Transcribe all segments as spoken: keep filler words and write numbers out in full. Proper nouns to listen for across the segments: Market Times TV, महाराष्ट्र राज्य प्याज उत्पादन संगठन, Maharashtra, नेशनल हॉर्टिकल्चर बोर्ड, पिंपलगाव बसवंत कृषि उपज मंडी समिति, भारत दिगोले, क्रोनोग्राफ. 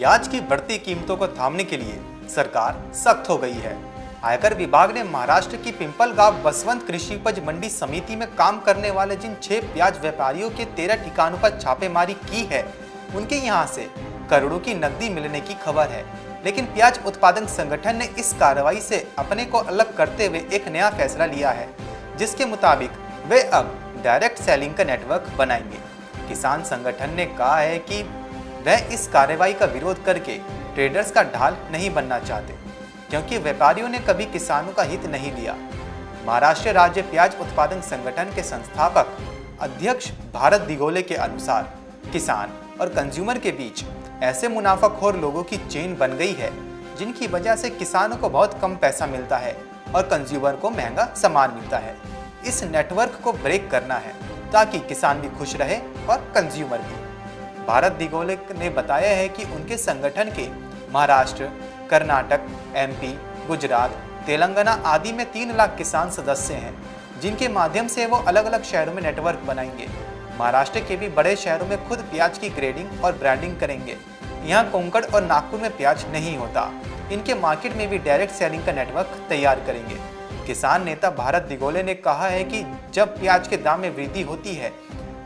प्याज की बढ़ती कीमतों को थामने के लिए सरकार सख्त हो गई है। आयकर विभाग ने महाराष्ट्र की पिंपलगाव बसवंत कृषि उपज मंडी समिति में काम करने वाले जिन छह प्याज व्यापारियों के तेरह ठिकानों पर छापेमारी की है, उनके यहां से करोड़ों की नकदी मिलने की खबर है। लेकिन प्याज उत्पादन संगठन ने इस कार्रवाई से अपने को अलग करते हुए एक नया फैसला लिया है, जिसके मुताबिक वे अब डायरेक्ट सेलिंग का नेटवर्क बनाएंगे। किसान संगठन ने कहा है कि वह इस कार्रवाई का विरोध करके ट्रेडर्स का ढाल नहीं बनना चाहते, क्योंकि व्यापारियों ने कभी किसानों का हित नहीं लिया। महाराष्ट्र राज्य प्याज उत्पादन संगठन के संस्थापक अध्यक्ष भारत दिगोले के अनुसार किसान और कंज्यूमर के बीच ऐसे मुनाफाखोर लोगों की चेन बन गई है, जिनकी वजह से किसानों को बहुत कम पैसा मिलता है और कंज्यूमर को महंगा सामान मिलता है। इस नेटवर्क को ब्रेक करना है ताकि किसान भी खुश रहे और कंज्यूमर भी। भारत दिगोले ने बताया है कि उनके संगठन के महाराष्ट्र, कर्नाटक, एमपी, गुजरात, तेलंगाना आदि में तीन लाख किसान सदस्य हैं, जिनके माध्यम से वो अलग अलग शहरों में नेटवर्क बनाएंगे। महाराष्ट्र के भी बड़े शहरों में खुद प्याज की ग्रेडिंग और ब्रांडिंग करेंगे। यहाँ कोंकण और नागपुर में प्याज नहीं होता, इनके मार्केट में भी डायरेक्ट सेलिंग का नेटवर्क तैयार करेंगे। किसान नेता भारत दिगोले ने कहा है कि जब प्याज के दाम में वृद्धि होती है,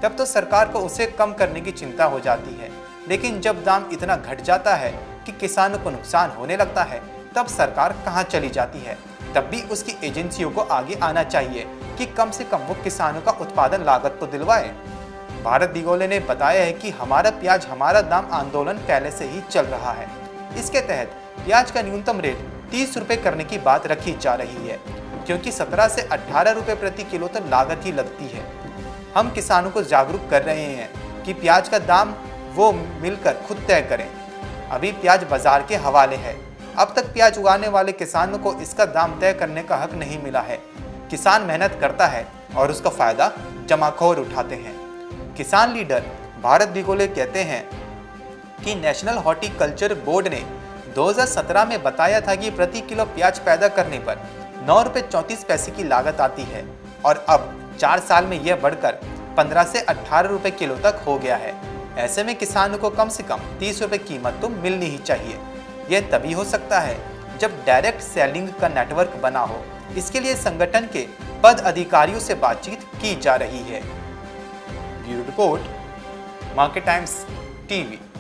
तब तो सरकार को उसे कम करने की चिंता हो जाती है, लेकिन जब दाम इतना घट जाता है कि किसानों को नुकसान होने लगता है, तब सरकार कहां चली जाती है। तब भी उसकी एजेंसियों को आगे आना चाहिए कि कम से कम वो किसानों का उत्पादन लागत को दिलवाए। भारत दिगोले ने बताया है कि हमारा प्याज हमारा दाम आंदोलन पहले से ही चल रहा है। इसके तहत प्याज का न्यूनतम रेट तीस रुपये करने की बात रखी जा रही है, क्योंकि सत्रह से अट्ठारह रुपये प्रति किलो तक लागत ही लगती है। हम किसानों को जागरूक कर रहे हैं कि प्याज का दाम वो मिलकर खुद तय करें। अभी प्याज बाजार के हवाले है। अब तक प्याज उगाने वाले किसानों को इसका दाम तय करने का हक नहीं मिला है। किसान मेहनत करता है और उसका फायदा जमाखोर उठाते हैं। किसान लीडर भारत दिगोले कहते हैं कि नेशनल हॉर्टिकल्चर बोर्ड ने दो हज़ार सत्रह में बताया था कि प्रति किलो प्याज पैदा करने पर नौ रुपये चौंतीस पैसे की लागत आती है और अब चार साल में यह बढ़कर पंद्रह से अट्ठारह रुपये किलो तक हो गया है। ऐसे में किसानों को कम से कम तीस रुपये कीमत तो मिलनी ही चाहिए। यह तभी हो सकता है जब डायरेक्ट सेलिंग का नेटवर्क बना हो। इसके लिए संगठन के पद अधिकारियों से बातचीत की जा रही है। Bureau report, market times TV.